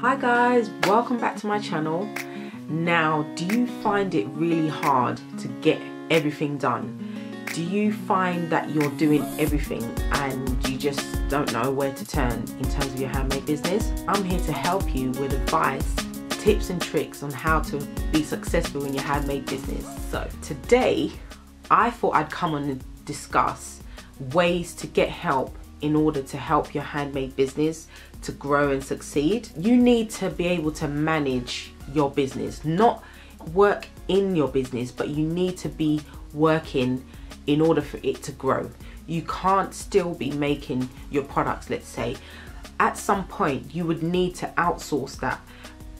Hi guys, welcome back to my channel. Now, do you find it really hard to get everything done? Do you find that you're doing everything and you just don't know where to turn in terms of your handmade business? I'm here to help you with advice, tips and tricks on how to be successful in your handmade business. So today I thought I'd come on and discuss ways to get help in order to help your handmade business to grow and succeed. You need to be able to manage your business, not work in your business, but you need to be working in order for it to grow. You can't still be making your products, let's say. At some point, you would need to outsource that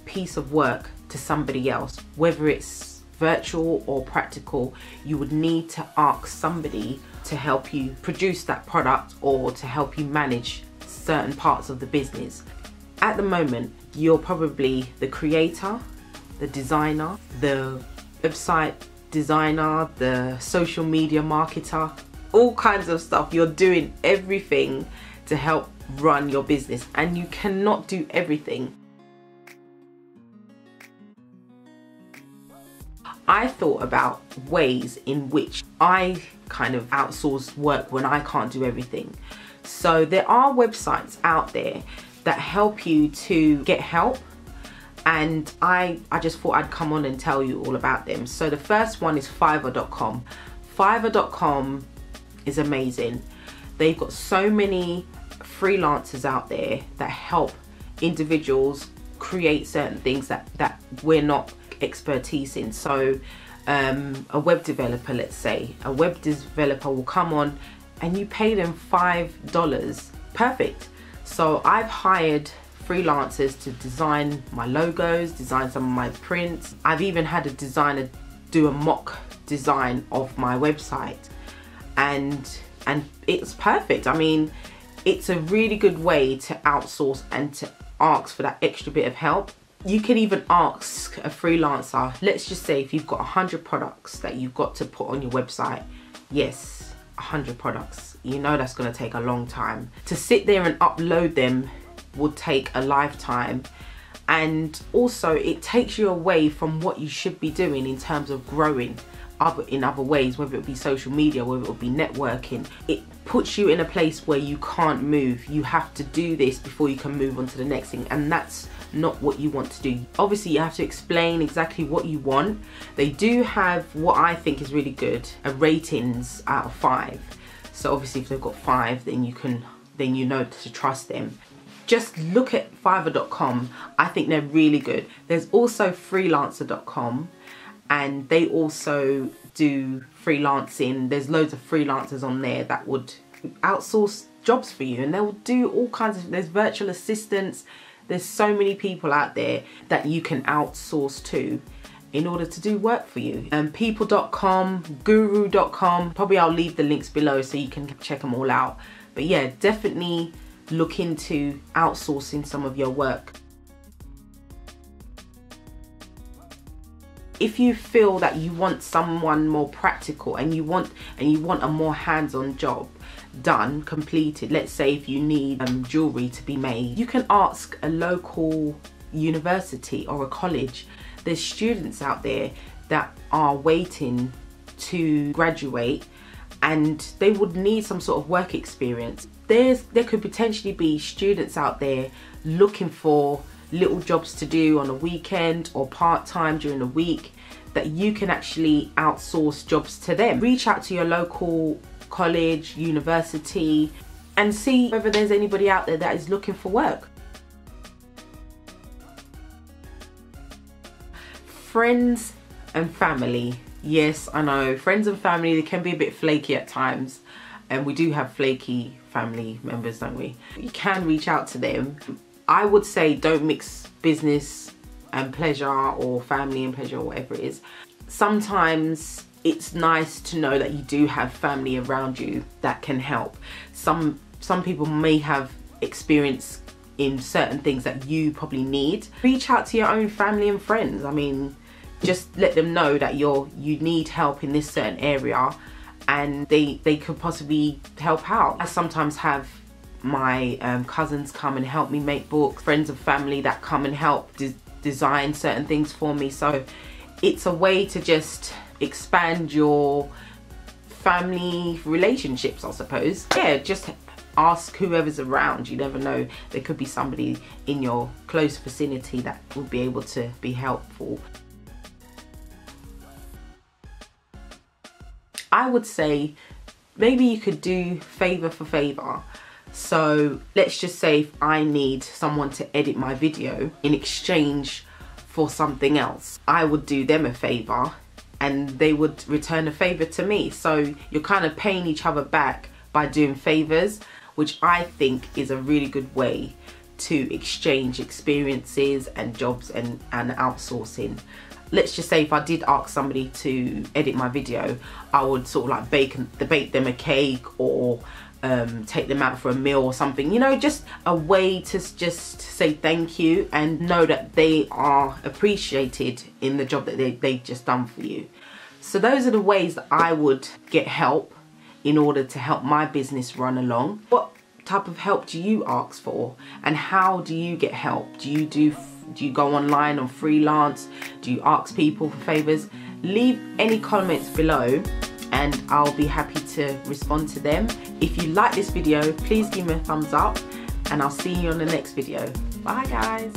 piece of work to somebody else, whether it's virtual or practical. You would need to ask somebody to help you produce that product or to help you manage certain parts of the business. At the moment, you're probably the creator, the designer, the website designer, the social media marketer, all kinds of stuff. You're doing everything to help run your business, and you cannot do everything. I thought about ways in which I kind of outsource work when I can't do everything. So there are websites out there that help you to get help, and I just thought I'd come on and tell you all about them. So the first one is Fiverr.com. Fiverr.com is amazing. They've got so many freelancers out there that help individuals create certain things that we're not expertise in. So a web developer, let's say, a web developer will come on and you pay them $5. Perfect. So I've hired freelancers to design my logos, design some of my prints. I've even had a designer do a mock design of my website, and it's perfect. I mean, it's a really good way to outsource and to ask for that extra bit of help. You can even ask a freelancer, let's just say if you've got 100 products that you've got to put on your website. Yes, 100 products. You know that's going to take a long time. To sit there and upload them would take a lifetime. And also it takes you away from what you should be doing in terms of growing in other ways, whether it be social media, whether it be networking. It puts you in a place where you can't move. You have to do this before you can move on to the next thing, and that's not what you want to do. Obviously you have to explain exactly what you want. They do have what I think is really good, a ratings out of 5. So obviously if they've got 5, then you know to trust them. Just look at Fiverr.com. I think they're really good. There's also Freelancer.com, and they also do freelancing. There's loads of freelancers on there that would outsource jobs for you, and they'll do all kinds of, there's virtual assistants. There's so many people out there that you can outsource to in order to do work for you. People.com, guru.com, probably I'll leave the links below so you can check them all out. But yeah, definitely look into outsourcing some of your work. If you feel that you want someone more practical and you want a more hands-on job done, completed, let's say if you need jewelry to be made, you can ask a local university or a college. There's students out there that are waiting to graduate and they would need some sort of work experience. There could potentially be students out there looking for little jobs to do on a weekend or part-time during the week that you can actually outsource jobs to them. Reach out to your local college, university, and see whether there's anybody out there that is looking for work. Friends and family. Yes, I know, friends and family, they can be a bit flaky at times, and we do have flaky family members, don't we? You can reach out to them. I would say don't mix business and pleasure, or family and pleasure, or whatever it is. Sometimes it's nice to know that you do have family around you that can help. Some people may have experience in certain things that you probably need. Reach out to your own family and friends. I mean, just let them know that you need help in this certain area, and they could possibly help out. I sometimes have my cousins come and help me make books, friends and family that come and help design certain things for me. So it's a way to just expand your family relationships, I suppose. Yeah, just ask whoever's around. You never know, there could be somebody in your close vicinity that would be able to be helpful. I would say maybe you could do favor for favor. So let's just say if I need someone to edit my video in exchange for something else, I would do them a favor and they would return a favor to me. So you're kind of paying each other back by doing favors, which I think is a really good way to exchange experiences and jobs and outsourcing. Let's just say if I did ask somebody to edit my video, I would sort of like bake them a cake, or take them out for a meal or something, you know, just a way to just say thank you and know that they are appreciated in the job that they've just done for you. So those are the ways that I would get help in order to help my business run along. What type of help do you ask for, and how do you get help? Do you go online on freelance? Do you ask people for favors? Leave any comments below and I'll be happy to respond to them. If you like this video, please give me a thumbs up and I'll see you on the next video. Bye guys.